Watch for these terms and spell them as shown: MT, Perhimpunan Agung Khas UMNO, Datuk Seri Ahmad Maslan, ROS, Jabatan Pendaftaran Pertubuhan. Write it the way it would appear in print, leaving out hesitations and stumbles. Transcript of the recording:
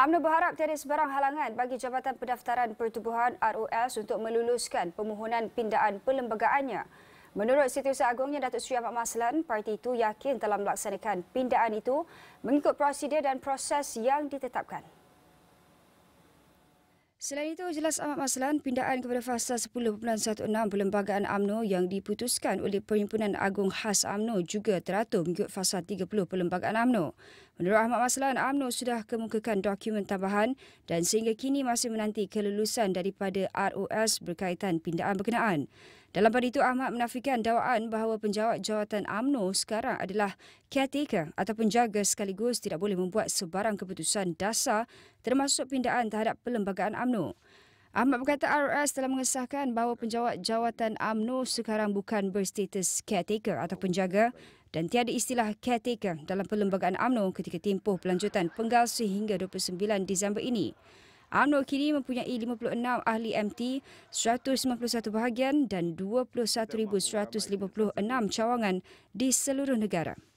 UMNO berharap tiada sebarang halangan bagi Jabatan Pendaftaran Pertubuhan ROS untuk meluluskan permohonan pindaan pelembagaannya. Menurut Setiausaha Agungnya Datuk Seri Ahmad Maslan, parti itu yakin telah melaksanakan pindaan itu mengikut prosedur dan proses yang ditetapkan. Selain itu, jelas Ahmad Maslan, pindaan kepada fasa 10.16 Perlembagaan UMNO yang diputuskan oleh Perhimpunan Agung Khas UMNO juga teratur mengikut fasa 30 Perlembagaan UMNO. Menurut Ahmad Maslan, UMNO sudah kemukakan dokumen tambahan dan sehingga kini masih menanti kelulusan daripada ROS berkaitan pindaan berkenaan. Dalam pada itu, Ahmad menafikan dakwaan bahawa penjawat jawatan UMNO sekarang adalah caretaker atau penjaga sekaligus tidak boleh membuat sebarang keputusan dasar termasuk pindaan terhadap Perlembagaan UMNO. Ahmad berkata ROS telah mengesahkan bahawa penjawat jawatan UMNO sekarang bukan berstatus caretaker atau penjaga dan tiada istilah caretaker dalam Perlembagaan UMNO ketika tempoh pelanjutan penggalsi hingga 29 Disember ini. UMNO kini mempunyai 56 ahli MT, 191 bahagian dan 21,156 cawangan di seluruh negara.